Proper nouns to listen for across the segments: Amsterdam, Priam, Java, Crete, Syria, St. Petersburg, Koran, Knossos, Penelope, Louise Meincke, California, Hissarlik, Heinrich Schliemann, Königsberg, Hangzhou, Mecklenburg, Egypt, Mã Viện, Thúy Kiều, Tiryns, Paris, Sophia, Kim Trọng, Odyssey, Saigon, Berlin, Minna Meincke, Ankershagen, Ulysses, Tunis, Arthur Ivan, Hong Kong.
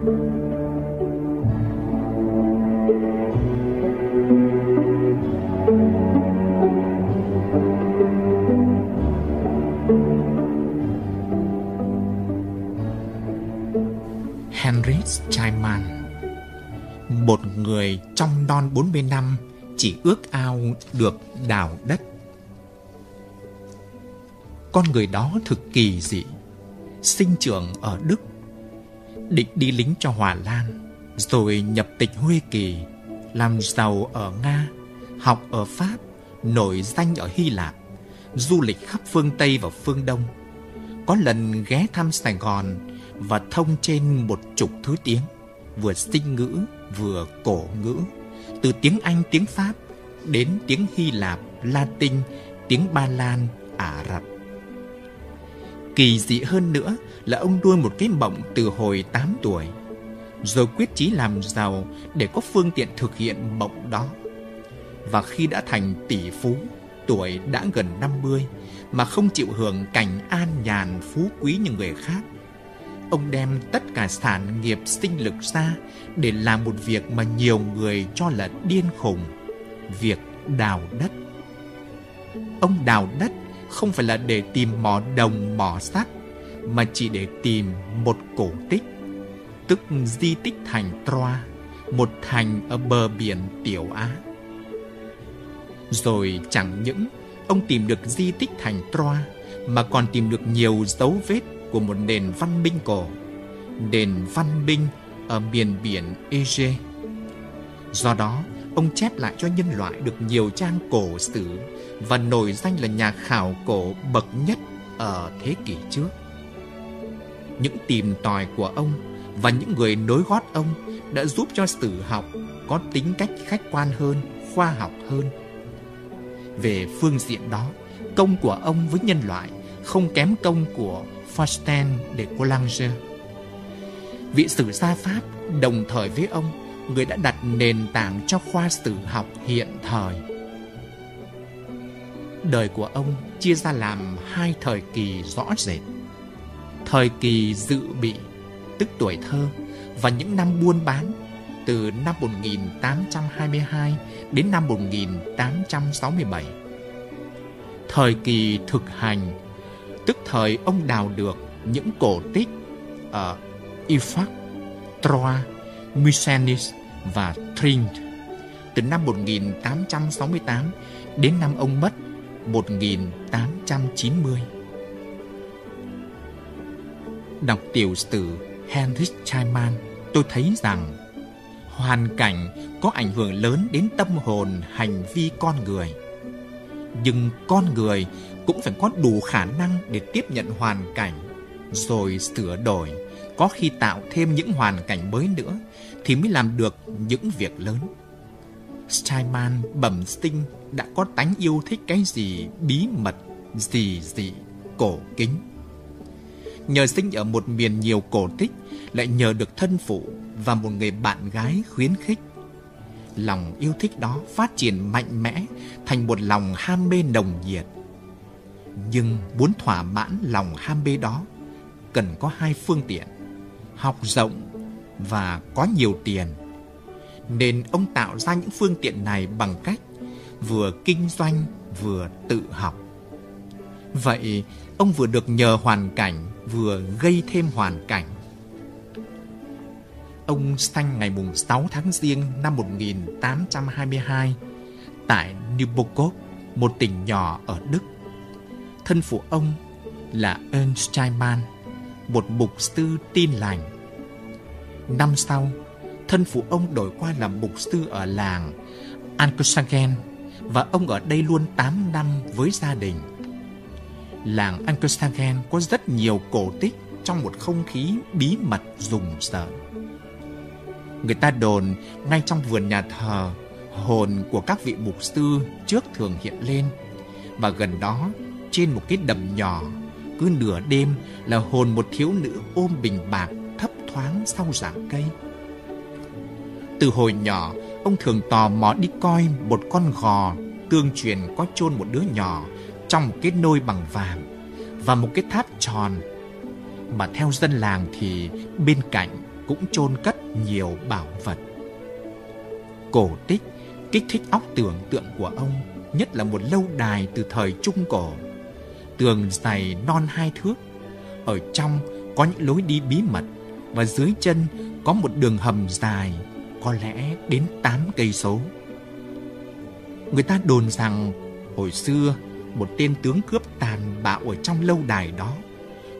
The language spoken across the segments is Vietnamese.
Heinrich Schliemann, một người trong non 40 năm chỉ ước ao được đào đất. Con người đó thực kỳ dị, sinh trưởng ở Đức, định đi lính cho Hà Lan, rồi nhập tịch Huê Kỳ, làm giàu ở Nga, học ở Pháp, nổi danh ở Hy Lạp, du lịch khắp phương Tây và phương Đông. Có lần ghé thăm Sài Gòn và thông trên một chục thứ tiếng, vừa sinh ngữ vừa cổ ngữ, từ tiếng Anh, tiếng Pháp đến tiếng Hy Lạp, Latin, tiếng Ba Lan, Ả Rập. Kỳ dị hơn nữa là ông nuôi một cái mộng từ hồi 8 tuổi, rồi quyết chí làm giàu để có phương tiện thực hiện mộng đó. Và khi đã thành tỷ phú, tuổi đã gần 50 mà không chịu hưởng cảnh an nhàn phú quý như người khác, ông đem tất cả sản nghiệp sinh lực ra để làm một việc mà nhiều người cho là điên khùng: việc đào đất. Ông đào đất không phải là để tìm mỏ đồng, mỏ sắt, mà chỉ để tìm một cổ tích, tức di tích thành Troy, một thành ở bờ biển Tiểu Á. Rồi chẳng những ông tìm được di tích thành Troy mà còn tìm được nhiều dấu vết của một nền văn minh cổ, nền văn minh ở miền biển Aegean. Do đó, ông chép lại cho nhân loại được nhiều trang cổ sử và nổi danh là nhà khảo cổ bậc nhất ở thế kỷ trước. Những tìm tòi của ông và những người nối gót ông đã giúp cho sử học có tính cách khách quan hơn, khoa học hơn. Về phương diện đó, công của ông với nhân loại không kém công của Fustel de Coulanges. Vị sử gia Pháp đồng thời với ông, người đã đặt nền tảng cho khoa sử học hiện thời. Đời của ông chia ra làm hai thời kỳ rõ rệt: thời kỳ dự bị, tức tuổi thơ, và những năm buôn bán, từ năm 1822 đến năm 1867. Thời kỳ thực hành, tức thời ông đào được những cổ tích ở Ithaca, Troy, Mycenae và Tiryns, từ năm 1868 đến năm ông mất 1890. Đọc tiểu sử Heinrich Schliemann, tôi thấy rằng hoàn cảnh có ảnh hưởng lớn đến tâm hồn, hành vi con người. Nhưng con người cũng phải có đủ khả năng để tiếp nhận hoàn cảnh, rồi sửa đổi, có khi tạo thêm những hoàn cảnh mới nữa thì mới làm được những việc lớn. Schliemann bẩm sinh đã có tánh yêu thích cái gì bí mật, gì dị, cổ kính. Nhờ sinh ở một miền nhiều cổ tích, lại nhờ được thân phụ và một người bạn gái khuyến khích, lòng yêu thích đó phát triển mạnh mẽ thành một lòng ham mê nồng nhiệt. Nhưng muốn thỏa mãn lòng ham mê đó, cần có hai phương tiện: học rộng và có nhiều tiền. Nên ông tạo ra những phương tiện này bằng cách vừa kinh doanh vừa tự học. Vậy ông vừa được nhờ hoàn cảnh, vừa gây thêm hoàn cảnh. Ông sanh ngày 6 tháng Giêng năm 1822 tại Neubukow, một tỉnh nhỏ ở Đức. Thân phụ ông là Ernst Schliemann, một mục sư tin lành. Năm sau, thân phụ ông đổi qua làm mục sư ở làng Ankershagen, và ông ở đây luôn 8 năm với gia đình. Làng Ankershagen có rất nhiều cổ tích trong một không khí bí mật rùng rợn. Người ta đồn ngay trong vườn nhà thờ, hồn của các vị mục sư trước thường hiện lên, và gần đó, trên một cái đầm nhỏ, cứ nửa đêm là hồn một thiếu nữ ôm bình bạc thấp thoáng sau rặng cây. Từ hồi nhỏ, ông thường tò mò đi coi một con gò tương truyền có chôn một đứa nhỏ trong một cái nôi bằng vàng và một cái tháp tròn, mà theo dân làng thì bên cạnh cũng chôn cất nhiều bảo vật. Cổ tích kích thích óc tưởng tượng của ông, nhất là một lâu đài từ thời Trung Cổ. Tường dày non 2 thước, ở trong có những lối đi bí mật và dưới chân có một đường hầm dài, có lẽ đến 8 cây số. Người ta đồn rằng hồi xưa một tên tướng cướp tàn bạo ở trong lâu đài đó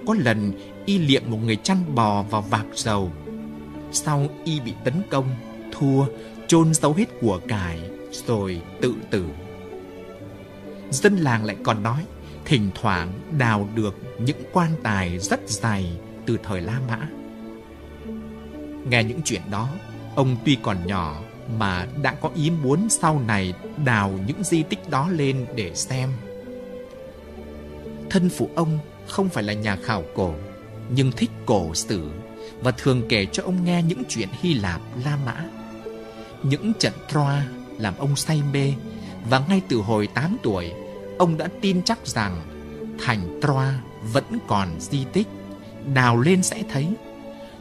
có lần y liệm một người chăn bò vào vạc dầu. Sau y bị tấn công, thua, chôn giấu hết của cải rồi tự tử. Dân làng lại còn nói thỉnh thoảng đào được những quan tài rất dày từ thời La Mã. Nghe những chuyện đó, ông tuy còn nhỏ mà đã có ý muốn sau này đào những di tích đó lên để xem. Thân phụ ông không phải là nhà khảo cổ, nhưng thích cổ sử và thường kể cho ông nghe những chuyện Hy Lạp, La Mã. Những trận Troa làm ông say mê, và ngay từ hồi 8 tuổi, ông đã tin chắc rằng thành Troa vẫn còn di tích, đào lên sẽ thấy,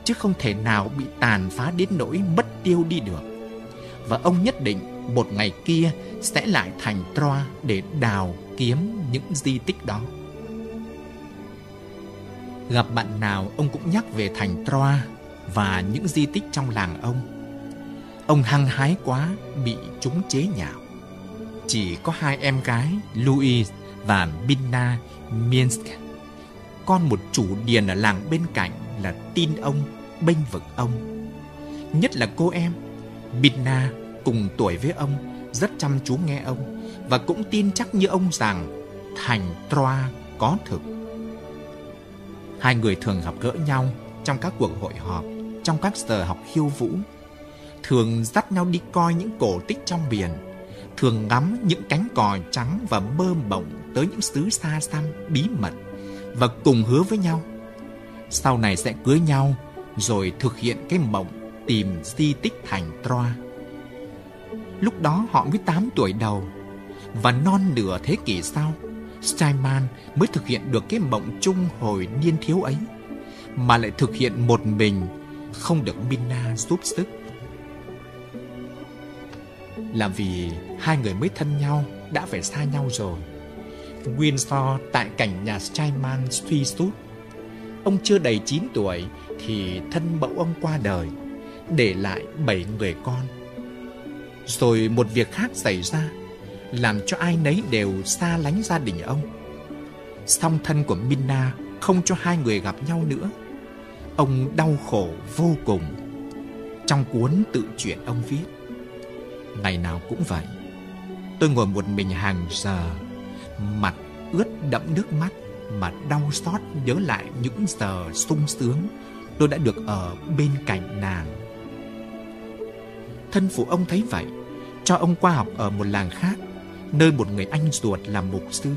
chứ không thể nào bị tàn phá đến nỗi mất tiêu đi được. Và ông nhất định một ngày kia sẽ lại thành Troa để đào kiếm những di tích đó. Gặp bạn nào ông cũng nhắc về thành Troa và những di tích trong làng ông. Ông hăng hái quá bị chúng chế nhạo. Chỉ có 2 em gái Louise và Minna Meincke, con một chủ điền ở làng bên cạnh, là tin ông, bênh vực ông. Nhất là cô em Minna cùng tuổi với ông rất chăm chú nghe ông và cũng tin chắc như ông rằng thành Troa có thực. Hai người thường gặp gỡ nhau trong các cuộc hội họp, trong các giờ học khiêu vũ, thường dắt nhau đi coi những cổ tích trong biển, thường ngắm những cánh cò trắng và mơ mộng tới những xứ xa xăm bí mật, và cùng hứa với nhau sau này sẽ cưới nhau rồi thực hiện cái mộng tìm di tích thành Troa. Lúc đó họ mới 8 tuổi đầu, và non nửa thế kỷ sau, Schliemann mới thực hiện được cái mộng chung hồi niên thiếu ấy, mà lại thực hiện một mình, không được Minna giúp sức. Là vì hai người mới thân nhau đã phải xa nhau rồi. Nguyên do tại cảnh nhà Schliemann suy sút. Ông chưa đầy 9 tuổi thì thân mẫu ông qua đời, để lại 7 người con. Rồi một việc khác xảy ra, làm cho ai nấy đều xa lánh gia đình ông. Song thân của Minna không cho hai người gặp nhau nữa. Ông đau khổ vô cùng. Trong cuốn tự truyện ông viết: ngày nào cũng vậy, tôi ngồi một mình hàng giờ, mặt ướt đẫm nước mắt mà đau xót nhớ lại những giờ sung sướng tôi đã được ở bên cạnh nàng. Thân phụ ông thấy vậy, cho ông qua học ở một làng khác, nơi một người anh ruột làm mục sư.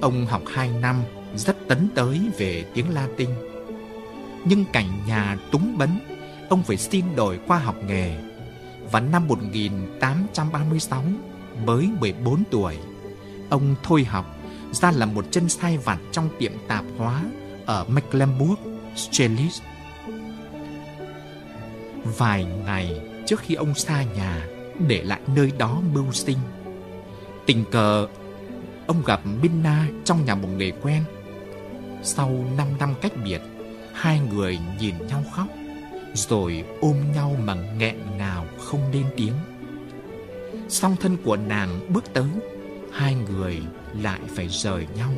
Ông học 2 năm, rất tấn tới về tiếng Latin. Nhưng cảnh nhà túng bấn, ông phải xin đổi qua học nghề. Và năm 1836, mới 14 tuổi, ông thôi học, ra làm một chân sai vặt trong tiệm tạp hóa ở Mecklenburg, Schleswig. Vài ngày trước khi ông xa nhà, để lại nơi đó mưu sinh, tình cờ ông gặp Minna trong nhà một người quen. Sau 5 năm cách biệt, hai người nhìn nhau khóc, rồi ôm nhau mà nghẹn ngào không nên tiếng. Song thân của nàng bước tới, hai người lại phải rời nhau.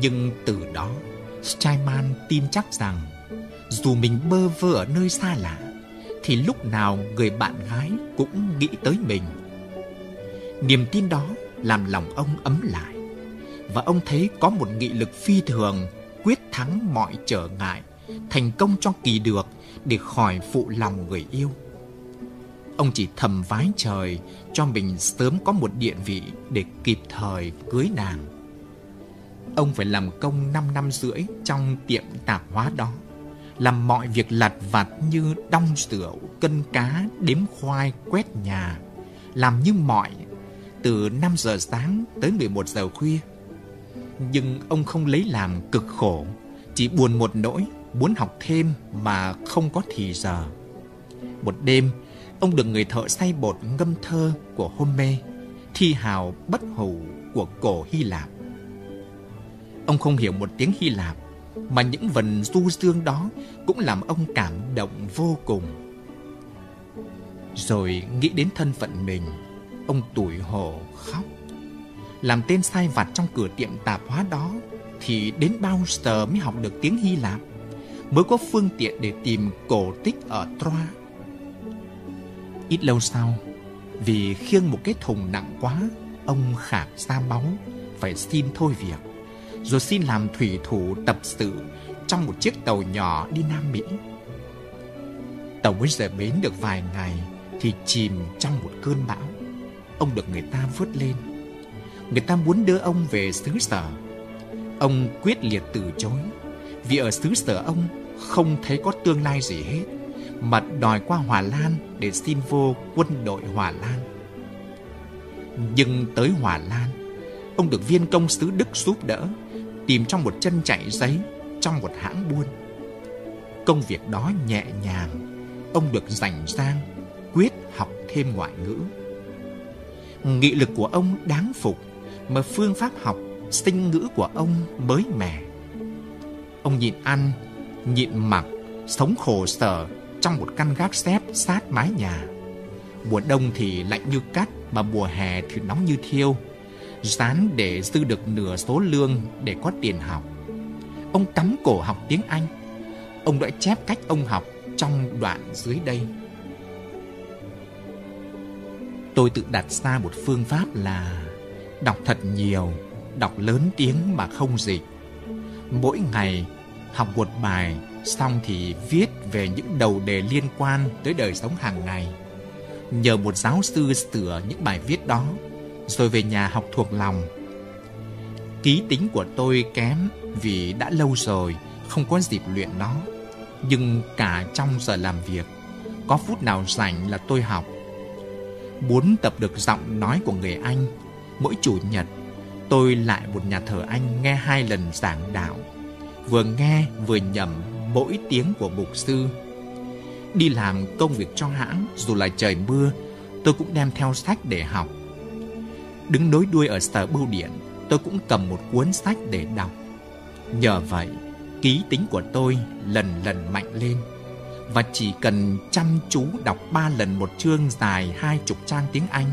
Nhưng từ đó, Schliemann tin chắc rằng dù mình bơ vơ ở nơi xa lạ, thì lúc nào người bạn gái cũng nghĩ tới mình. Niềm tin đó làm lòng ông ấm lại, và ông thấy có một nghị lực phi thường, quyết thắng mọi trở ngại, thành công cho kỳ được, để khỏi phụ lòng người yêu. Ông chỉ thầm vái trời cho mình sớm có một địa vị để kịp thời cưới nàng. Ông phải làm công 5 năm rưỡi trong tiệm tạp hóa đó, làm mọi việc lặt vặt như đong rượu, cân cá, đếm khoai, quét nhà, làm như mọi, từ 5 giờ sáng tới 11 giờ khuya. Nhưng ông không lấy làm cực khổ, chỉ buồn một nỗi muốn học thêm mà không có thì giờ. Một đêm, ông được người thợ xay bột ngâm thơ của Homer, thi hào bất hủ của cổ Hy Lạp. Ông không hiểu một tiếng Hy Lạp, mà những vần du dương đó cũng làm ông cảm động vô cùng. Rồi nghĩ đến thân phận mình, ông tủi hổ khóc. Làm tên sai vặt trong cửa tiệm tạp hóa đó thì đến bao giờ mới học được tiếng Hy Lạp, mới có phương tiện để tìm cổ tích ở Troa. Ít lâu sau, vì khiêng một cái thùng nặng quá, ông khạc ra máu, phải xin thôi việc, rồi xin làm thủy thủ tập sự trong một chiếc tàu nhỏ đi Nam Mỹ. Tàu mới rời bến được vài ngày thì chìm trong một cơn bão. Ông được người ta vớt lên. Người ta muốn đưa ông về xứ sở. Ông quyết liệt từ chối, vì ở xứ sở ông không thấy có tương lai gì hết, mà đòi qua Hà Lan để xin vô quân đội Hà Lan. Nhưng tới Hà Lan, ông được viên công xứ Đức giúp đỡ, tìm trong một chân chạy giấy trong một hãng buôn. Công việc đó nhẹ nhàng, ông được rảnh rang, quyết học thêm ngoại ngữ. Nghị lực của ông đáng phục, mà phương pháp học, sinh ngữ của ông mới mẻ. Ông nhịn ăn, nhịn mặc, sống khổ sở trong một căn gác xếp sát mái nhà. Mùa đông thì lạnh như cắt, mà mùa hè thì nóng như thiêu. Ráng để dư được nửa số lương để có tiền học. Ông cắm cổ học tiếng Anh. Ông đã chép cách ông học trong đoạn dưới đây. Tôi tự đặt ra một phương pháp là đọc thật nhiều, đọc lớn tiếng mà không dịch. Mỗi ngày học một bài, xong thì viết về những đầu đề liên quan tới đời sống hàng ngày, nhờ một giáo sư sửa những bài viết đó, rồi về nhà học thuộc lòng. Ký tính của tôi kém vì đã lâu rồi không có dịp luyện nó, nhưng cả trong giờ làm việc, có phút nào rảnh là tôi học. Muốn tập được giọng nói của người Anh, mỗi chủ nhật tôi lại một nhà thờ Anh nghe 2 lần giảng đạo, vừa nghe vừa nhẩm mỗi tiếng của mục sư. Đi làm công việc cho hãng, dù là trời mưa, tôi cũng đem theo sách để học. Đứng nối đuôi ở sở bưu điện, tôi cũng cầm một cuốn sách để đọc. Nhờ vậy, ký tính của tôi lần lần mạnh lên, và chỉ cần chăm chú đọc 3 lần một chương dài 20 trang tiếng Anh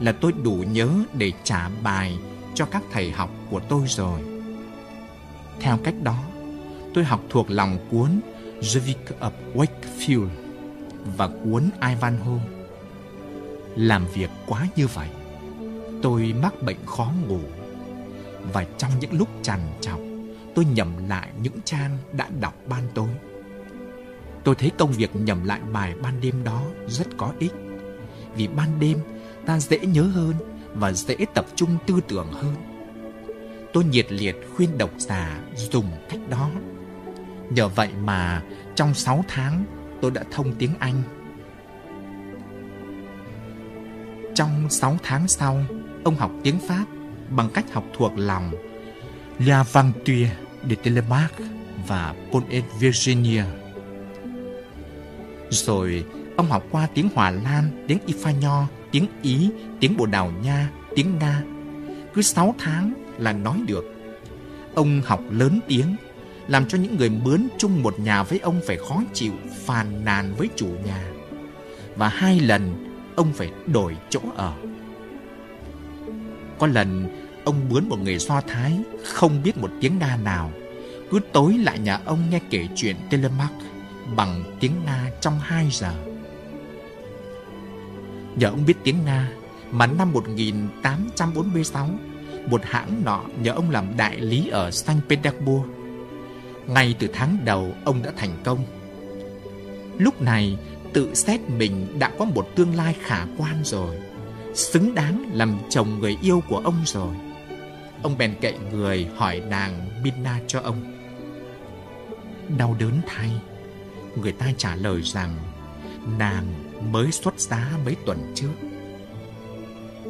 là tôi đủ nhớ để trả bài cho các thầy học của tôi rồi. Theo cách đó, tôi học thuộc lòng cuốn The Vicar of Wakefield và cuốn Ivanhoe. Làm việc quá như vậy, tôi mắc bệnh khó ngủ, và trong những lúc trằn trọc, tôi nhẩm lại những trang đã đọc ban tối. Tôi thấy công việc nhẩm lại bài ban đêm đó rất có ích, vì ban đêm ta dễ nhớ hơn và dễ tập trung tư tưởng hơn. Tôi nhiệt liệt khuyên độc giả dùng cách đó. Nhờ vậy mà trong 6 tháng tôi đã thông tiếng Anh. Trong 6 tháng sau, ông học tiếng Pháp bằng cách học thuộc lòng L'Aventure de Télémaque và Paul et Virginia. Rồi ông học qua tiếng Hà Lan, tiếng Ifanyo, tiếng Ý, tiếng Bồ Đào Nha, tiếng Nga. Cứ 6 tháng là nói được. Ông học lớn tiếng, làm cho những người mướn chung một nhà với ông phải khó chịu, phàn nàn với chủ nhà. Và 2 lần ông phải đổi chỗ ở. Có lần ông mướn một người Do Thái không biết một tiếng Nga nào, cứ tối lại nhà ông nghe kể chuyện Télémaque bằng tiếng Nga trong 2 giờ. Nhờ ông biết tiếng Nga mà năm 1846, một hãng nọ nhờ ông làm đại lý ở St. Petersburg. Ngay từ tháng đầu ông đã thành công. Lúc này tự xét mình đã có một tương lai khả quan rồi, xứng đáng làm chồng người yêu của ông rồi. Ông bèn cậy người hỏi nàng Minna cho ông. Đau đớn thay, người ta trả lời rằng nàng mới xuất giá mấy tuần trước.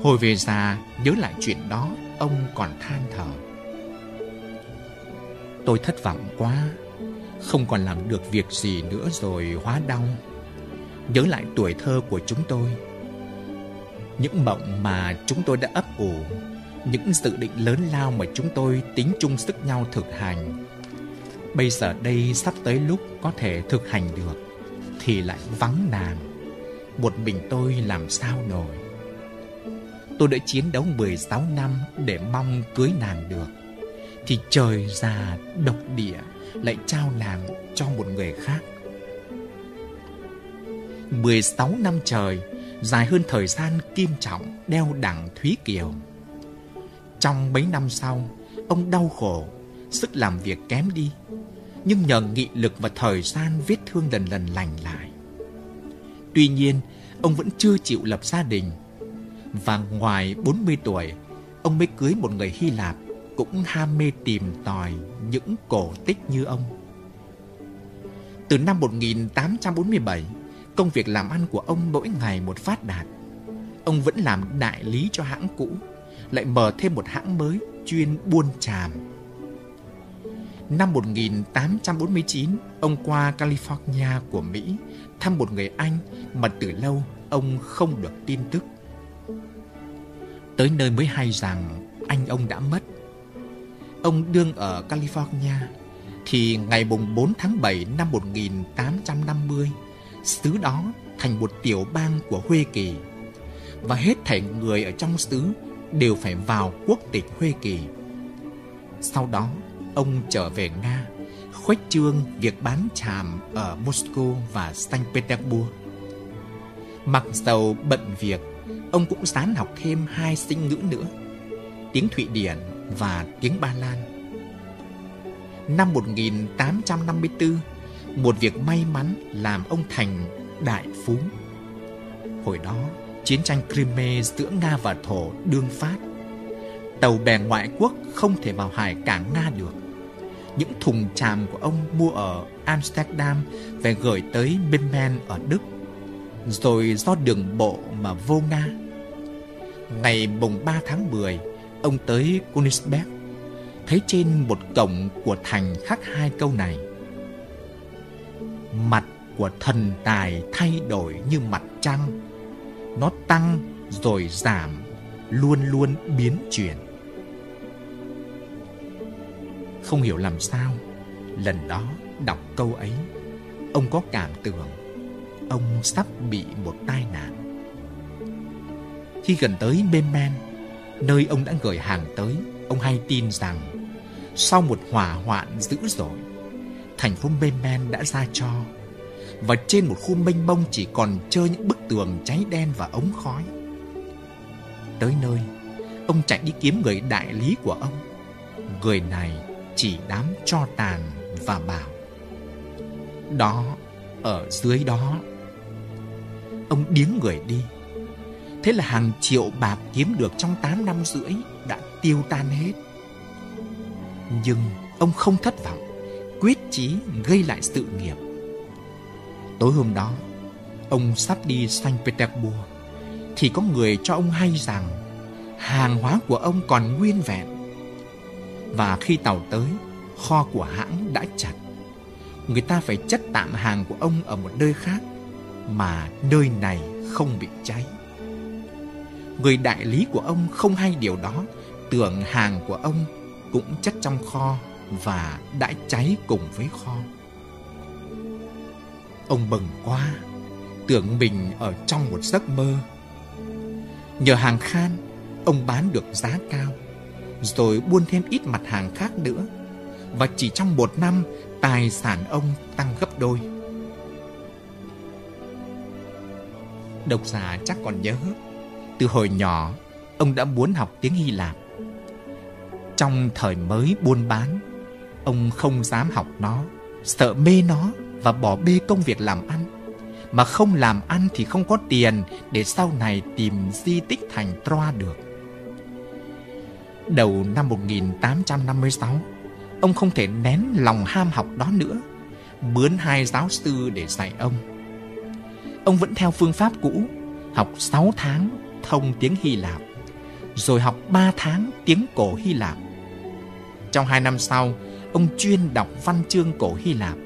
Hồi về già nhớ lại chuyện đó, ông còn than thở. Tôi thất vọng quá, không còn làm được việc gì nữa rồi hóa đau. Nhớ lại tuổi thơ của chúng tôi, những mộng mà chúng tôi đã ấp ủ, những dự định lớn lao mà chúng tôi tính chung sức nhau thực hành. Bây giờ đây sắp tới lúc có thể thực hành được thì lại vắng nàng. Một mình tôi làm sao nổi. Tôi đã chiến đấu 16 năm để mong cưới nàng được, thì trời già độc địa lại trao nàng cho một người khác. 16 năm trời, dài hơn thời gian Kim Trọng đeo đẳng Thúy Kiều. Trong mấy năm sau, ông đau khổ, sức làm việc kém đi, nhưng nhờ nghị lực và thời gian vết thương dần lành lại. Tuy nhiên, ông vẫn chưa chịu lập gia đình, và ngoài 40 tuổi, ông mới cưới một người Hy Lạp cũng ham mê tìm tòi những cổ tích như ông. Từ năm 1847, công việc làm ăn của ông mỗi ngày một phát đạt. Ông vẫn làm đại lý cho hãng cũ, lại mở thêm một hãng mới chuyên buôn tràm. Năm 1849, ông qua California của Mỹ thăm một người anh mà từ lâu ông không được tin tức. Tới nơi mới hay rằng anh ông đã mất. Ông đương ở California thì ngày 4 tháng 7 năm 1850, xứ đó thành một tiểu bang của Hoa Kỳ, và hết thảy người ở trong xứ đều phải vào quốc tịch Hoa Kỳ. Sau đó, ông trở về Nga, khuếch trương việc bán tràm ở Moscow và St. Petersburg. Mặc dầu bận việc, ông cũng ráng học thêm 2 sinh ngữ nữa, tiếng Thụy Điển và tiếng Ba Lan. Năm 1854, một việc may mắn làm ông thành đại phú. Hồi đó, chiến tranh Crimea giữa Nga và Thổ đương phát. Tàu bè ngoại quốc không thể vào hải cảng Nga được. Những thùng tràm của ông mua ở Amsterdam phải gửi tới Bremen ở Đức, rồi do đường bộ mà vô Nga. Ngày 3 tháng 10, ông tới Königsberg, thấy trên một cổng của thành khắc 2 câu này: mặt của thần tài thay đổi như mặt trăng, nó tăng rồi giảm, luôn luôn biến chuyển. Không hiểu làm sao, lần đó đọc câu ấy, ông có cảm tưởng ông sắp bị một tai nạn. Khi gần tới Bremen, nơi ông đã gửi hàng tới, ông hay tin rằng sau một hỏa hoạn dữ dội, thành phố Bremen đã ra tro, và trên một khu mênh mông chỉ còn trơ những bức tường cháy đen và ống khói. Tới nơi, ông chạy đi kiếm người đại lý của ông. Người này chỉ đám tro tàn và bảo: đó, ở dưới đó. Ông điếng người đi. Thế là hàng triệu bạc kiếm được trong 8 năm rưỡi đã tiêu tan hết. Nhưng ông không thất vọng, quyết chí gây lại sự nghiệp. Tối hôm đó, ông sắp đi St. Petersburg thì có người cho ông hay rằng hàng hóa của ông còn nguyên vẹn. Và khi tàu tới, kho của hãng đã chặt. Người ta phải chất tạm hàng của ông ở một nơi khác, mà nơi này không bị cháy. Người đại lý của ông không hay điều đó, tưởng hàng của ông cũng chất trong kho và đã cháy cùng với kho. Ông bừng quá, tưởng mình ở trong một giấc mơ. Nhờ hàng khan, ông bán được giá cao, rồi buôn thêm ít mặt hàng khác nữa, và chỉ trong 1 năm, tài sản ông tăng gấp đôi. Độc giả chắc còn nhớ, từ hồi nhỏ, ông đã muốn học tiếng Hy Lạp. Trong thời mới buôn bán, ông không dám học nó, sợ mê nó và bỏ bê công việc làm ăn. Mà không làm ăn thì không có tiền để sau này tìm di tích thành Troy được. Đầu năm 1856, ông không thể nén lòng ham học đó nữa, mướn 2 giáo sư để dạy ông. Ông vẫn theo phương pháp cũ, học 6 tháng thông tiếng Hy Lạp, rồi học 3 tháng tiếng cổ Hy Lạp. Trong 2 năm sau, ông chuyên đọc văn chương cổ Hy Lạp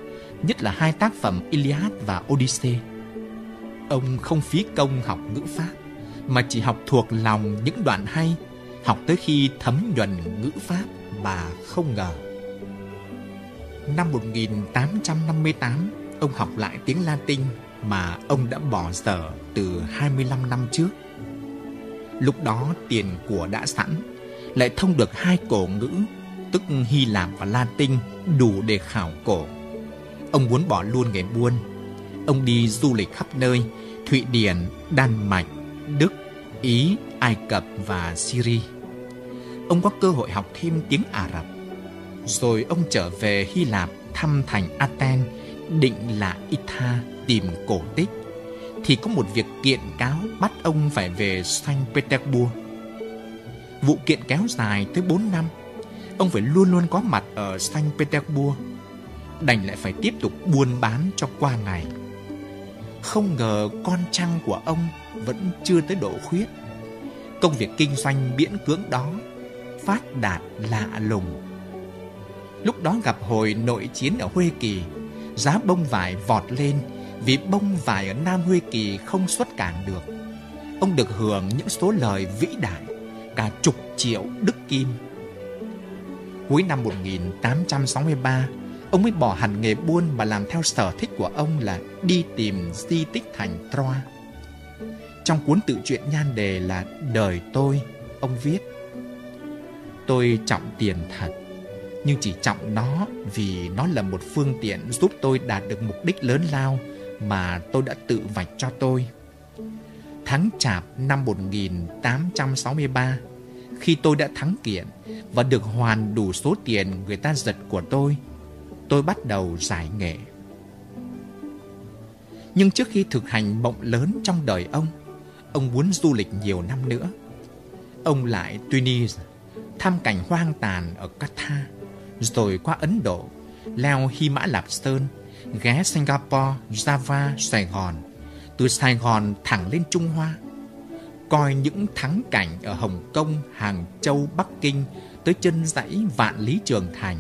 nhất là hai tác phẩm Iliad và Odyssey. Ông không phí công học ngữ pháp, mà chỉ học thuộc lòng những đoạn hay, học tới khi thấm nhuần ngữ pháp mà không ngờ. Năm 1858, ông học lại tiếng Latin mà ông đã bỏ dở từ 25 năm trước. Lúc đó tiền của đã sẵn, lại thông được hai cổ ngữ, tức Hy Lạp và Latin, đủ để khảo cổ. Ông muốn bỏ luôn nghề buôn. Ông đi du lịch khắp nơi, Thụy Điển, Đan Mạch, Đức, Ý, Ai Cập và Syria. Ông có cơ hội học thêm tiếng Ả Rập. Rồi ông trở về Hy Lạp thăm thành Athens, định là Ithaca tìm cổ tích, thì có một việc kiện cáo bắt ông phải về St. Petersburg. Vụ kiện kéo dài tới 4 năm, ông phải luôn luôn có mặt ở St. Petersburg, đành lại phải tiếp tục buôn bán cho qua ngày. Không ngờ con trăng của ông vẫn chưa tới độ khuyết. Công việc kinh doanh miễn cưỡng đó phát đạt lạ lùng. Lúc đó gặp hồi nội chiến ở Huê Kỳ, giá bông vải vọt lên vì bông vải ở Nam Huê Kỳ không xuất cảng được. Ông được hưởng những số lời vĩ đại, cả chục triệu đức kim. Cuối năm 1863, ông mới bỏ hẳn nghề buôn mà làm theo sở thích của ông là đi tìm di tích thành Troy. Trong cuốn tự truyện nhan đề là Đời Tôi, ông viết: Tôi trọng tiền thật, nhưng chỉ trọng nó vì nó là một phương tiện giúp tôi đạt được mục đích lớn lao mà tôi đã tự vạch cho tôi. Tháng Chạp năm 1863, khi tôi đã thắng kiện và được hoàn đủ số tiền người ta giật của tôi bắt đầu giải nghệ. Nhưng trước khi thực hành mộng lớn trong đời ông muốn du lịch nhiều năm nữa. Ông lại Tunis, thăm cảnh hoang tàn ở Qatar, rồi qua Ấn Độ, leo Hy Mã Lạp Sơn, ghé Singapore, Java, Sài Gòn, từ Sài Gòn thẳng lên Trung Hoa, coi những thắng cảnh ở Hồng Kông, Hàng Châu, Bắc Kinh, tới chân dãy Vạn Lý Trường Thành.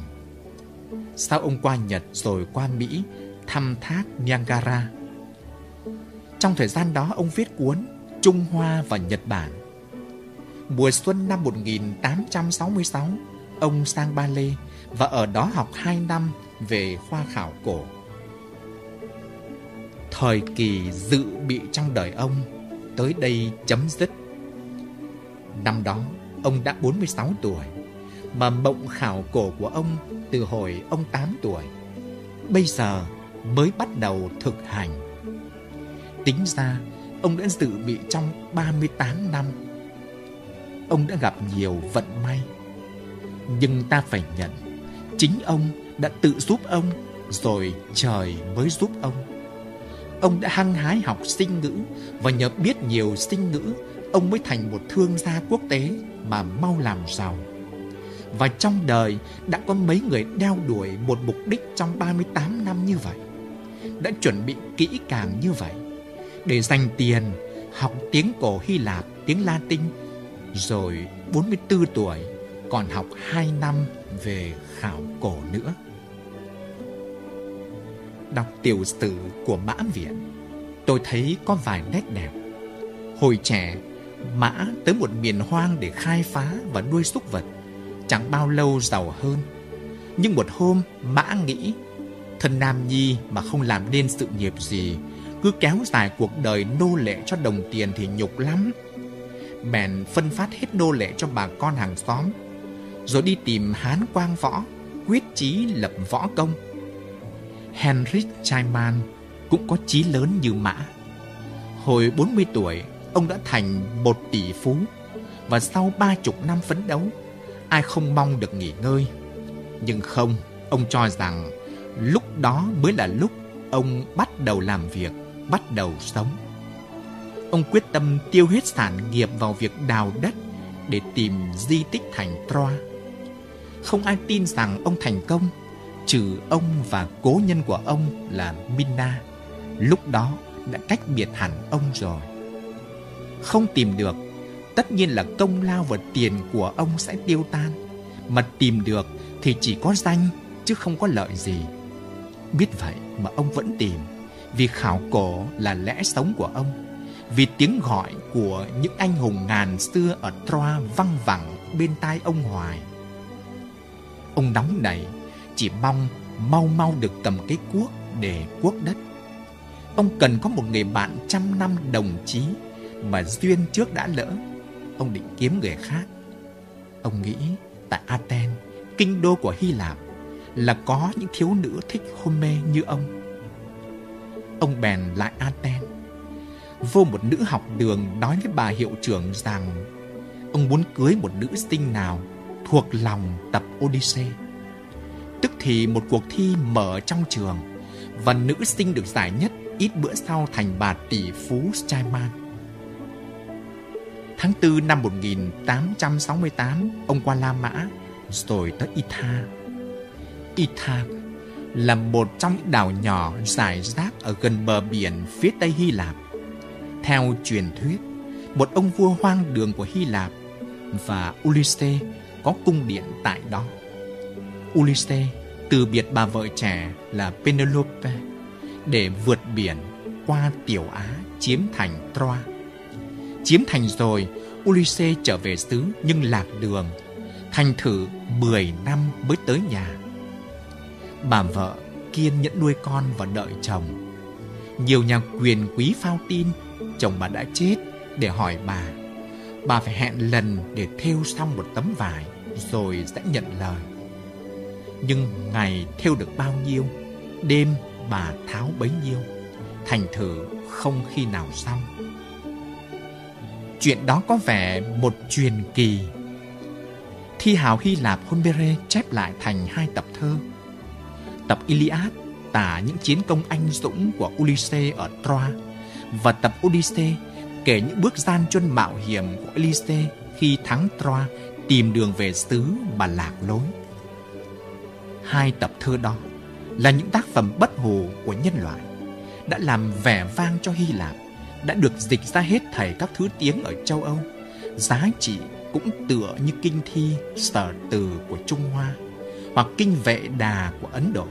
Sau ông qua Nhật rồi qua Mỹ, thăm thác Niagara. Trong thời gian đó ông viết cuốn Trung Hoa và Nhật Bản. Mùa xuân năm 1866, ông sang Ba Lê và ở đó học 2 năm về khoa khảo cổ. Thời kỳ dự bị trong đời ông tới đây chấm dứt. Năm đó, ông đã 46 tuổi, mà mộng khảo cổ của ông từ hồi ông 8 tuổi. Bây giờ mới bắt đầu thực hành. Tính ra, ông đã dự bị trong 38 năm. Ông đã gặp nhiều vận may. Nhưng ta phải nhận, chính ông đã tự giúp ông, rồi trời mới giúp ông. Ông đã hăng hái học sinh ngữ, và nhờ biết nhiều sinh ngữ, ông mới thành một thương gia quốc tế mà mau làm giàu. Và trong đời đã có mấy người đeo đuổi một mục đích trong 38 năm như vậy, đã chuẩn bị kỹ càng như vậy, để dành tiền học tiếng cổ Hy Lạp, tiếng Latin, rồi 44 tuổi còn học 2 năm về khảo cổ nữa. Đọc tiểu sử của Mã Viện, tôi thấy có vài nét đẹp. Hồi trẻ, Mã tới một miền hoang để khai phá và nuôi súc vật, chẳng bao lâu giàu hơn. Nhưng một hôm Mã nghĩ thân nam nhi mà không làm nên sự nghiệp gì, cứ kéo dài cuộc đời nô lệ cho đồng tiền thì nhục lắm. Bèn phân phát hết nô lệ cho bà con hàng xóm, rồi đi tìm Hán Quang Võ, quyết chí lập võ công. Heinrich Schliemann cũng có chí lớn như Mã. Hồi 40 tuổi, ông đã thành một tỷ phú, và sau 30 năm phấn đấu, ai không mong được nghỉ ngơi. Nhưng không, ông cho rằng lúc đó mới là lúc ông bắt đầu làm việc, bắt đầu sống. Ông quyết tâm tiêu hết sản nghiệp vào việc đào đất để tìm di tích thành Troa. Không ai tin rằng ông thành công, trừ ông và cố nhân của ông là Minna, lúc đó đã cách biệt hẳn ông rồi. Không tìm được, tất nhiên là công lao và tiền của ông sẽ tiêu tan, mà tìm được thì chỉ có danh chứ không có lợi gì. Biết vậy, mà ông vẫn tìm, vì khảo cổ là lẽ sống của ông, vì tiếng gọi của những anh hùng ngàn xưa ở Troa văng vẳng bên tai ông hoài. Ông nóng nảy, chỉ mong mau mau được tầm cái cuốc để cuốc đất. Ông cần có một người bạn trăm năm đồng chí mà duyên trước đã lỡ. Ông định kiếm người khác. Ông nghĩ tại Athens, kinh đô của Hy Lạp, là có những thiếu nữ thích hôn mê như ông. Ông bèn lại Athens, vô một nữ học đường nói với bà hiệu trưởng rằng ông muốn cưới một nữ sinh nào thuộc lòng tập Odyssey. Tức thì một cuộc thi mở trong trường, và nữ sinh được giải nhất ít bữa sau thành bà tỷ phú Schliemann. Tháng 4 năm 1868, ông qua La Mã rồi tới Ithaca. Ithaca là một trong những đảo nhỏ rải rác ở gần bờ biển phía tây Hy Lạp. Theo truyền thuyết, một ông vua hoang đường của Hy Lạp và Ulysses có cung điện tại đó. Ulysses từ biệt bà vợ trẻ là Penelope để vượt biển qua Tiểu Á chiếm thành Troa. Chiếm thành rồi, Ulysses trở về xứ nhưng lạc đường, thành thử 10 năm mới tới nhà. Bà vợ kiên nhẫn nuôi con và đợi chồng. Nhiều nhà quyền quý phao tin chồng bà đã chết để hỏi bà. Bà phải hẹn lần để thêu xong một tấm vải rồi sẽ nhận lời. Nhưng ngày thêu được bao nhiêu, đêm bà tháo bấy nhiêu, thành thử không khi nào xong. Chuyện đó có vẻ một truyền kỳ. Thi hào Hy Lạp Homer chép lại thành hai tập thơ. Tập Iliad tả những chiến công anh dũng của Ulysses ở Troa, và tập Odyssey kể những bước gian truân mạo hiểm của Ulysses khi thắng Troa, tìm đường về xứ mà lạc lối. Hai tập thơ đó là những tác phẩm bất hủ của nhân loại, đã làm vẻ vang cho Hy Lạp, đã được dịch ra hết thảy các thứ tiếng ở châu Âu. Giá trị cũng tựa như kinh thi sở từ của Trung Hoa hoặc kinh Vệ Đà của Ấn Độ.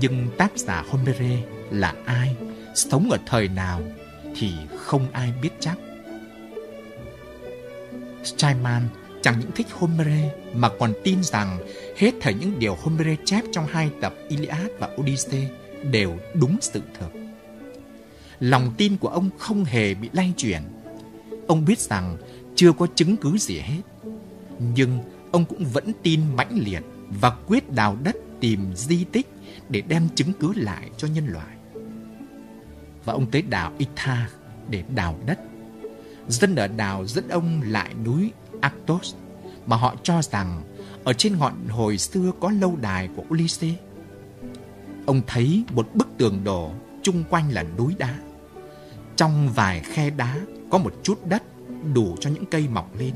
Nhưng tác giả Homer là ai, sống ở thời nào thì không ai biết chắc. Schliemann chẳng những thích Homer mà còn tin rằng hết thảy những điều Homer chép trong hai tập Iliad và Odyssey đều đúng sự thật. Lòng tin của ông không hề bị lay chuyển. Ông biết rằng chưa có chứng cứ gì hết, nhưng ông cũng vẫn tin mãnh liệt và quyết đào đất tìm di tích để đem chứng cứ lại cho nhân loại. Và ông tới đảo Ithaca để đào đất. Dân ở đảo dẫn ông lại núi Athos mà họ cho rằng ở trên ngọn hồi xưa có lâu đài của Ulysses. Ông thấy một bức tường đổ, chung quanh là núi đá. Trong vài khe đá có một chút đất đủ cho những cây mọc lên.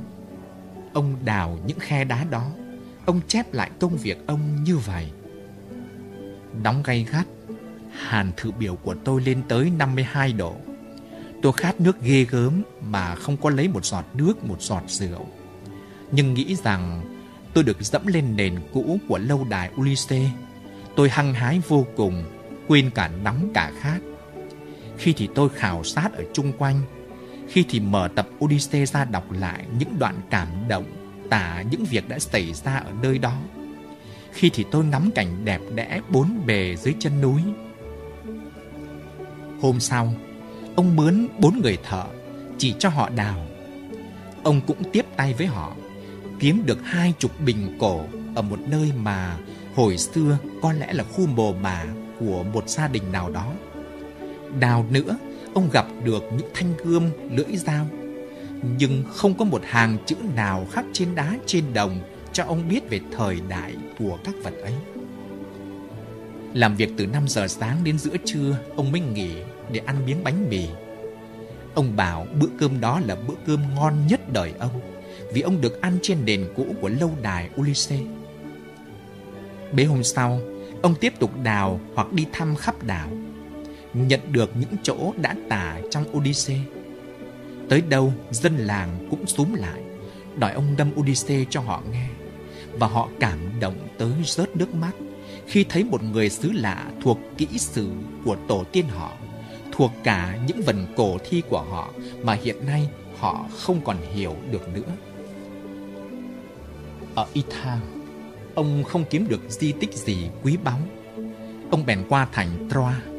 Ông đào những khe đá đó. Ông chép lại công việc ông như vậy. Nóng gay gắt, hàn thử biểu của tôi lên tới 52 độ. Tôi khát nước ghê gớm mà không có lấy một giọt nước, một giọt rượu. Nhưng nghĩ rằng tôi được dẫm lên nền cũ của lâu đài Ulysses, tôi hăng hái vô cùng, quên cả nóng cả khát. Khi thì tôi khảo sát ở chung quanh, khi thì mở tập Odyssey ra đọc lại những đoạn cảm động tả những việc đã xảy ra ở nơi đó. Khi thì tôi ngắm cảnh đẹp đẽ bốn bề dưới chân núi. Hôm sau, ông mướn 4 người thợ chỉ cho họ đào. Ông cũng tiếp tay với họ, kiếm được 20 bình cổ ở một nơi mà hồi xưa có lẽ là khu mồ mả của một gia đình nào đó. Đào nữa, ông gặp được những thanh gươm, lưỡi dao, nhưng không có một hàng chữ nào khắc trên đá trên đồng cho ông biết về thời đại của các vật ấy. Làm việc từ 5 giờ sáng đến giữa trưa, ông mới nghỉ để ăn miếng bánh mì. Ông bảo bữa cơm đó là bữa cơm ngon nhất đời ông, vì ông được ăn trên đền cũ của lâu đài Ulysses. Bấy hôm sau, ông tiếp tục đào hoặc đi thăm khắp đảo, nhận được những chỗ đã tả trong Odyssey. Tới đâu, dân làng cũng xúm lại, đòi ông đâm Odyssey cho họ nghe, và họ cảm động tới rớt nước mắt khi thấy một người xứ lạ thuộc kỹ sử của tổ tiên họ, thuộc cả những vần cổ thi của họ mà hiện nay họ không còn hiểu được nữa. Ở Ithaca, ông không kiếm được di tích gì quý báu. Ông bèn qua thành Troy.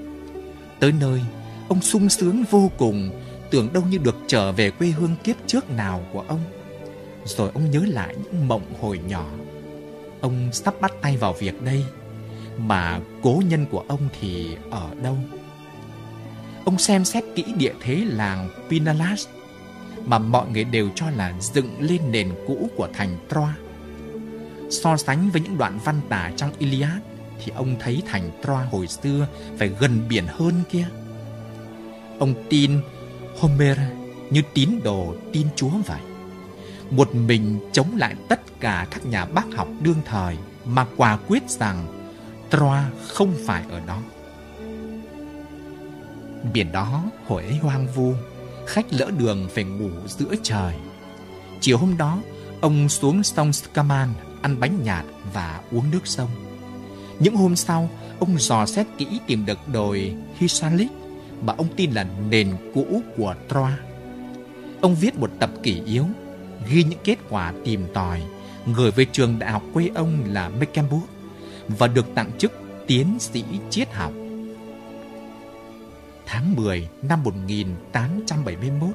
Tới nơi, ông sung sướng vô cùng, tưởng đâu như được trở về quê hương kiếp trước nào của ông. Rồi ông nhớ lại những mộng hồi nhỏ. Ông sắp bắt tay vào việc đây, mà cố nhân của ông thì ở đâu? Ông xem xét kỹ địa thế làng Pinalas, mà mọi người đều cho là dựng lên nền cũ của thành Troy. So sánh với những đoạn văn tả trong Iliad, thì ông thấy thành Troy hồi xưa phải gần biển hơn kia. Ông tin Homer như tín đồ tin Chúa vậy, một mình chống lại tất cả các nhà bác học đương thời mà quả quyết rằng Troy không phải ở đó. Biển đó hồi ấy hoang vu, khách lỡ đường phải ngủ giữa trời. Chiều hôm đó, ông xuống sông Scaman ăn bánh nhạt và uống nước sông. Những hôm sau, ông dò xét kỹ tìm được đồi Hissarlik mà ông tin là nền cũ của Troy. Ông viết một tập kỷ yếu, ghi những kết quả tìm tòi, gửi về trường đại học quê ông là Mecklenburg và được tặng chức tiến sĩ triết học. Tháng 10 năm 1871,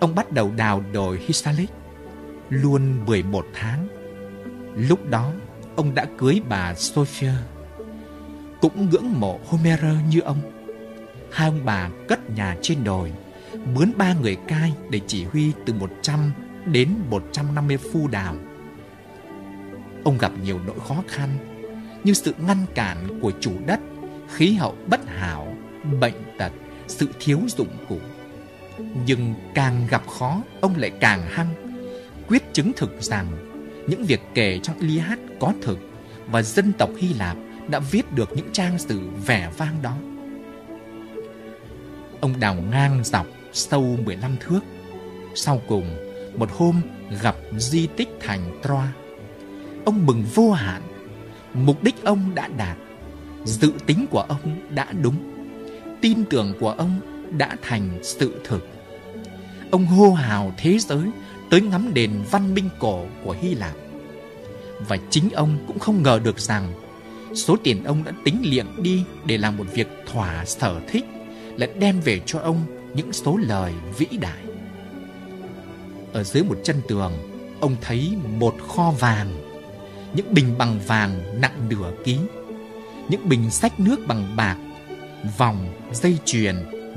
ông bắt đầu đào đồi Hissarlik, luôn 11 tháng. Lúc đó, ông đã cưới bà Sophia, cũng ngưỡng mộ Homer như ông. Hai ông bà cất nhà trên đồi, mướn 3 người cai để chỉ huy từ 100 đến 150 phu đào. Ông gặp nhiều nỗi khó khăn, như sự ngăn cản của chủ đất, khí hậu bất hảo, bệnh tật, sự thiếu dụng cụ. Nhưng càng gặp khó, ông lại càng hăng, quyết chứng thực rằng những việc kể trong Iliad có thực và dân tộc Hy Lạp đã viết được những trang sử vẻ vang đó. Ông đào ngang dọc sâu 15 thước. Sau cùng, một hôm gặp di tích thành Troy. Ông mừng vô hạn. Mục đích ông đã đạt. Dự tính của ông đã đúng. Tin tưởng của ông đã thành sự thực. Ông hô hào thế giới tới ngắm đền văn minh cổ của Hy Lạp. Và chính ông cũng không ngờ được rằng số tiền ông đã tính liệng đi để làm một việc thỏa sở thích lại đem về cho ông những số lời vĩ đại. Ở dưới một chân tường, ông thấy một kho vàng, những bình bằng vàng nặng nửa ký, những bình xách nước bằng bạc, vòng, dây chuyền,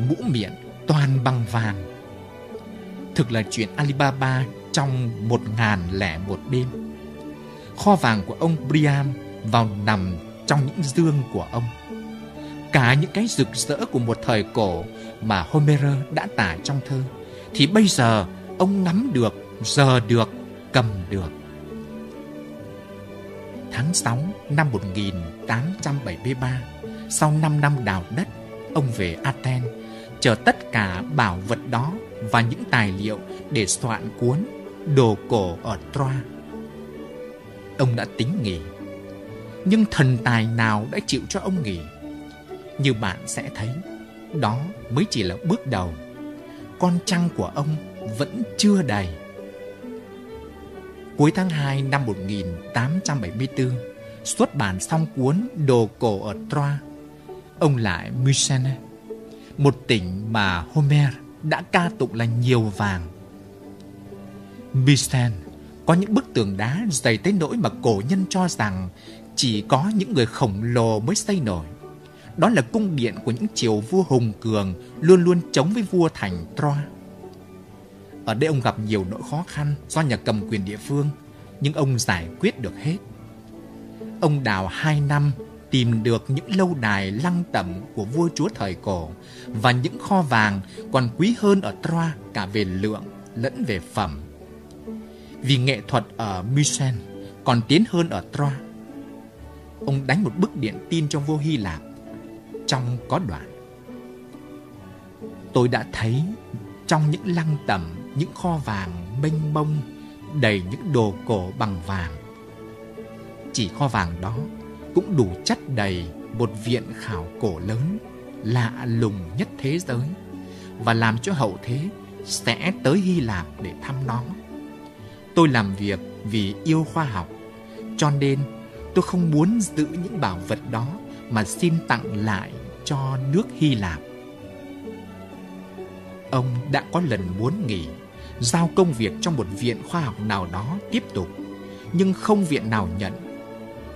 mũ miệng toàn bằng vàng. Thực là chuyện Alibaba trong 1001 đêm. Kho vàng của ông Priam vào nằm trong những dương của ông. Cả những cái rực rỡ của một thời cổ mà Homer đã tả trong thơ thì bây giờ ông nắm được, giờ được, cầm được. Tháng 6 năm 1873, sau 5 năm đào đất, ông về Athens, chở tất cả bảo vật đó và những tài liệu để soạn cuốn Đồ cổ ở Troy. Ông đã tính nghỉ, nhưng thần tài nào đã chịu cho ông nghỉ? Như bạn sẽ thấy, đó mới chỉ là bước đầu. Con trăng của ông vẫn chưa đầy. Cuối tháng 2 năm 1874, xuất bản xong cuốn Đồ cổ ở Troy, ông lại Mycenae, một tỉnh mà Homer đã ca tụng là nhiều vàng. Mycenae có những bức tường đá dày tới nỗi mà cổ nhân cho rằng chỉ có những người khổng lồ mới xây nổi. Đó là cung điện của những triều vua hùng cường luôn luôn chống với vua thành Troy. Ở đây ông gặp nhiều nỗi khó khăn do nhà cầm quyền địa phương, nhưng ông giải quyết được hết. Ông đào 2 năm tìm được những lâu đài lăng tẩm của vua chúa thời cổ và những kho vàng còn quý hơn ở Troy cả về lượng lẫn về phẩm. Vì nghệ thuật ở Mycenae còn tiến hơn ở Troy, ông đánh một bức điện tin cho vua Hy Lạp. Trong có đoạn: tôi đã thấy trong những lăng tẩm, những kho vàng mênh mông đầy những đồ cổ bằng vàng. Chỉ kho vàng đó cũng đủ chất đầy một viện khảo cổ lớn lạ lùng nhất thế giới và làm cho hậu thế sẽ tới Hy Lạp để thăm nó. Tôi làm việc vì yêu khoa học, cho nên tôi không muốn giữ những bảo vật đó mà xin tặng lại cho nước Hy Lạp. Ông đã có lần muốn nghỉ, giao công việc cho một viện khoa học nào đó tiếp tục, nhưng không viện nào nhận.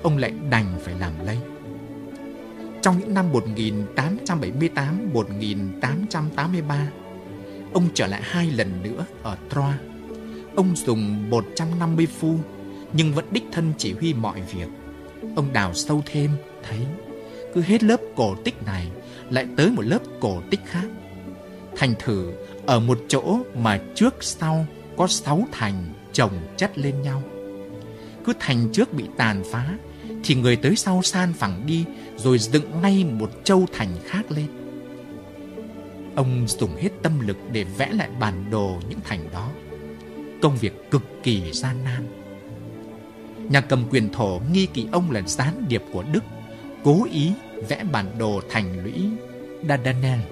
Ông lại đành phải làm lấy. Trong những năm 1878-1883, ông trở lại hai lần nữa ở Troy. Ông dùng 150 phu, nhưng vẫn đích thân chỉ huy mọi việc. Ông đào sâu thêm, thấy cứ hết lớp cổ tích này lại tới một lớp cổ tích khác. Thành thử ở một chỗ mà trước sau có 6 thành chồng chất lên nhau. Cứ thành trước bị tàn phá thì người tới sau san phẳng đi, rồi dựng ngay một châu thành khác lên. Ông dùng hết tâm lực để vẽ lại bản đồ những thành đó. Công việc cực kỳ gian nan. Nhà cầm quyền Thổ nghi kỳ ông là gián điệp của Đức, cố ý vẽ bản đồ thành lũy Dardanelles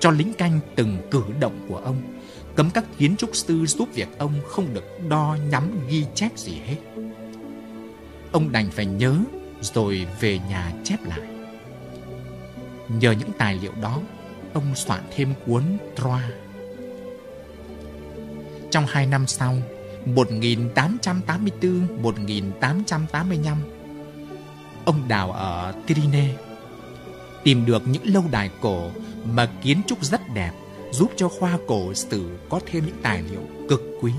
cho lính canh từng cử động của ông, cấm các kiến trúc sư giúp việc ông không được đo nhắm ghi chép gì hết. Ông đành phải nhớ rồi về nhà chép lại. Nhờ những tài liệu đó, ông soạn thêm cuốn Troa. Trong 2 năm sau, 1884-1885, ông đào ở Tiryns, tìm được những lâu đài cổ mà kiến trúc rất đẹp, giúp cho khoa cổ sử có thêm những tài liệu cực quý.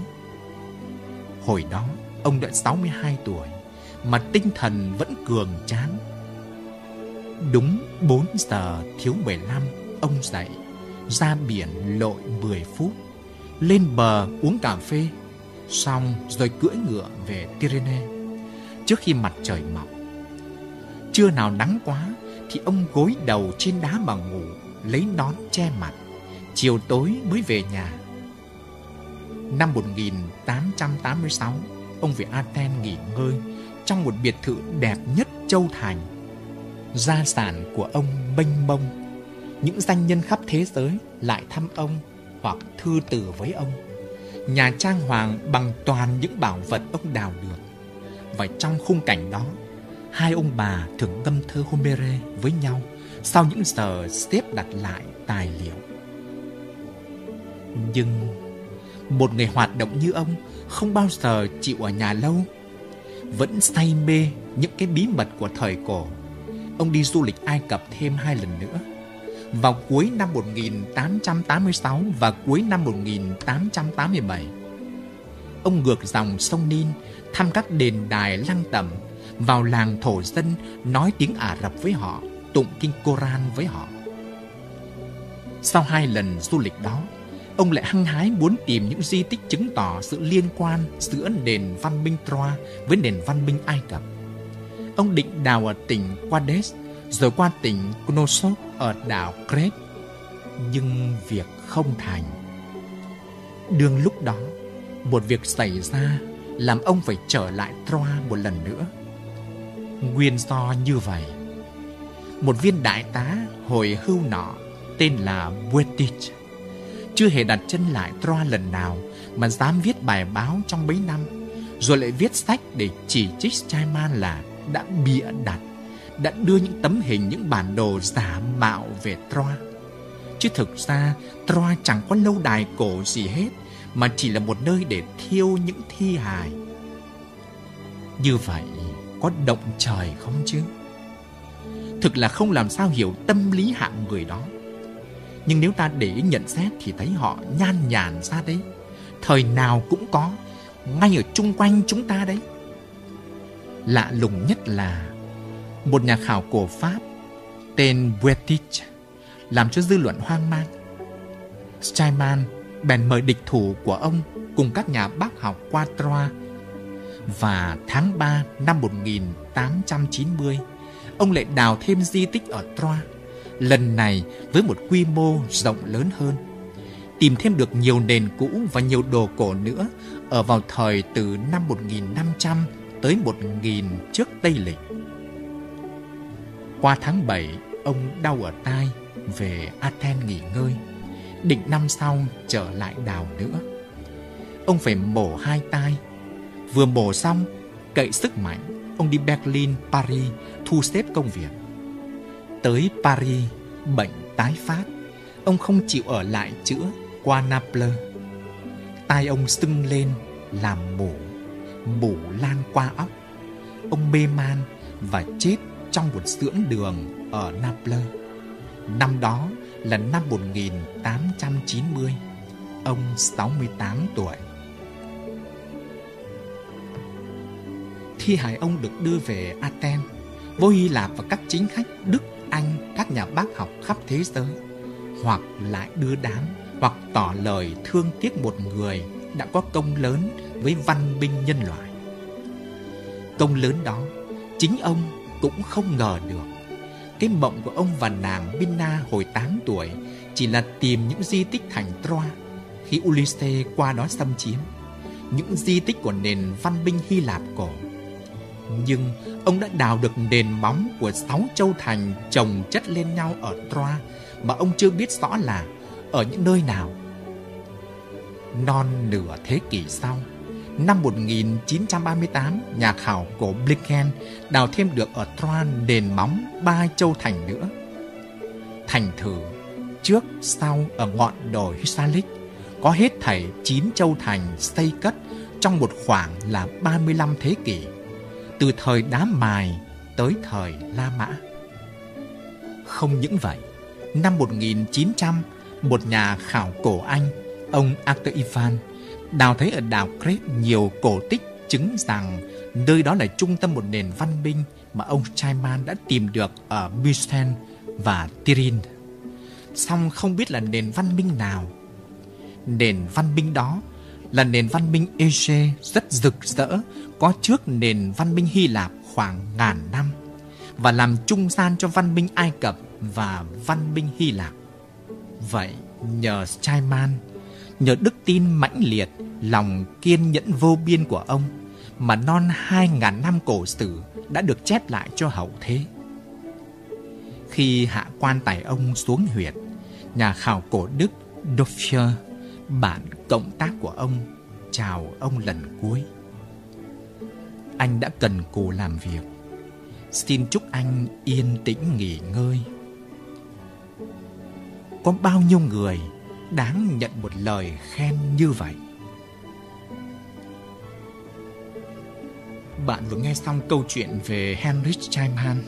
Hồi đó, ông đã 62 tuổi, mà tinh thần vẫn cường tráng. Đúng 4:15, ông dậy, ra biển lội 10 phút, lên bờ uống cà phê, xong rồi cưỡi ngựa về Tiryns trước khi mặt trời mọc. Trưa nào nắng quá thì ông gối đầu trên đá mà ngủ, lấy nón che mặt. Chiều tối mới về nhà. Năm 1886, ông về Athens nghỉ ngơi trong một biệt thự đẹp nhất châu thành. Gia sản của ông mênh mông. Những danh nhân khắp thế giới lại thăm ông hoặc thư từ với ông. Nhà trang hoàng bằng toàn những bảo vật ông đào được. Và trong khung cảnh đó, hai ông bà thường ngâm thơ Homer với nhau sau những giờ xếp đặt lại tài liệu. Nhưng một người hoạt động như ông không bao giờ chịu ở nhà lâu. Vẫn say mê những cái bí mật của thời cổ, ông đi du lịch Ai Cập thêm 2 lần nữa. Vào cuối năm 1886 và cuối năm 1887, ông ngược dòng sông Nin, thăm các đền đài lăng tẩm, vào làng thổ dân, nói tiếng Ả Rập với họ, tụng kinh Koran với họ. Sau 2 lần du lịch đó, ông lại hăng hái muốn tìm những di tích chứng tỏ sự liên quan giữa nền văn minh Troa với nền văn minh Ai Cập. Ông định đào ở tỉnh Quades, rồi qua tỉnh Knossos ở đảo Crete, nhưng việc không thành. Đương lúc đó, một việc xảy ra làm ông phải trở lại Troa một lần nữa. Nguyên do như vậy, một viên đại tá hồi hưu nọ tên là Buetich chưa hề đặt chân lại Troa lần nào mà dám viết bài báo trong mấy năm, rồi lại viết sách để chỉ trích Schliemann là đã bịa đặt, đã đưa những tấm hình, những bản đồ giả mạo về Troa. Chứ thực ra Troa chẳng có lâu đài cổ gì hết, mà chỉ là một nơi để thiêu những thi hài. Như vậy có động trời không chứ? Thực là không làm sao hiểu tâm lý hạng người đó. Nhưng nếu ta để ý nhận xét thì thấy họ nhan nhản ra đấy. Thời nào cũng có, ngay ở chung quanh chúng ta đấy. Lạ lùng nhất là một nhà khảo cổ Pháp tên Buetich làm cho dư luận hoang mang. Schliemann bèn mời địch thủ của ông cùng các nhà bác học qua Troa. Và tháng 3 năm 1890, ông lại đào thêm di tích ở Troa, lần này với một quy mô rộng lớn hơn, tìm thêm được nhiều nền cũ và nhiều đồ cổ nữa ở vào thời từ năm 1500 tới 1000 trước Tây Lịch. Qua tháng 7, ông đau ở tai, về Athens nghỉ ngơi, định năm sau trở lại đào nữa. Ông phải mổ hai tai. Vừa mổ xong, cậy sức mạnh, ông đi Berlin, Paris thu xếp công việc. Tới Paris, bệnh tái phát, ông không chịu ở lại chữa qua Naples. Tai ông sưng lên làm mủ, mủ lan qua óc. Ông mê man và chết trong một xưởng đường ở Naples. Năm đó là năm 1890, ông 68 tuổi. Thi hài ông được đưa về Athens, vua Hy Lạp và các chính khách Đức, Anh, các nhà bác học khắp thế giới, hoặc lại đưa đám, hoặc tỏ lời thương tiếc một người đã có công lớn với văn minh nhân loại. Công lớn đó, chính ông cũng không ngờ được. Cái mộng của ông và nàng Minna hồi 8 tuổi chỉ là tìm những di tích thành Troy khi Ulysses qua đó xâm chiếm, những di tích của nền văn minh Hy Lạp cổ. Nhưng ông đã đào được nền móng của 6 châu thành chồng chất lên nhau ở Troy mà ông chưa biết rõ là ở những nơi nào. Non nửa thế kỷ sau, năm 1938, nhà khảo cổ Blicken đào thêm được ở Troy nền móng 3 châu thành nữa. Thành thử, trước sau ở ngọn đồi Hissarlik, có hết thảy 9 châu thành xây cất trong một khoảng là 35 thế kỷ, từ thời đá mài tới thời La Mã. Không những vậy, năm 1900, một nhà khảo cổ Anh, ông Arthur Ivan, đào thấy ở đảo Crete nhiều cổ tích chứng rằng nơi đó là trung tâm một nền văn minh mà ông Schliemann đã tìm được ở Mycenae và Tiryns. Song không biết là nền văn minh nào. Nền văn minh đó là nền văn minh Aegean rất rực rỡ, có trước nền văn minh Hy Lạp khoảng ngàn năm và làm trung gian cho văn minh Ai Cập và văn minh Hy Lạp. Vậy nhờ Schliemann, nhờ đức tin mãnh liệt, lòng kiên nhẫn vô biên của ông mà non 2000 năm cổ sử đã được chép lại cho hậu thế. Khi hạ quan tài ông xuống huyệt, nhà khảo cổ Đức Doffier, bạn cộng tác của ông, chào ông lần cuối. Anh đã cần cù làm việc, xin chúc anh yên tĩnh nghỉ ngơi. Có bao nhiêu người đáng nhận một lời khen như vậy? Bạn vừa nghe xong câu chuyện về Heinrich Schliemann,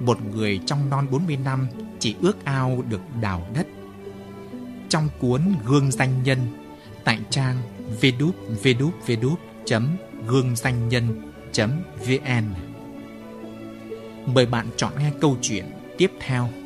một người trong non 40 năm chỉ ước ao được đào đất. Trong cuốn Gương Danh Nhân, tại trang www.gươngdanhnhan.vn, mời bạn chọn nghe câu chuyện tiếp theo.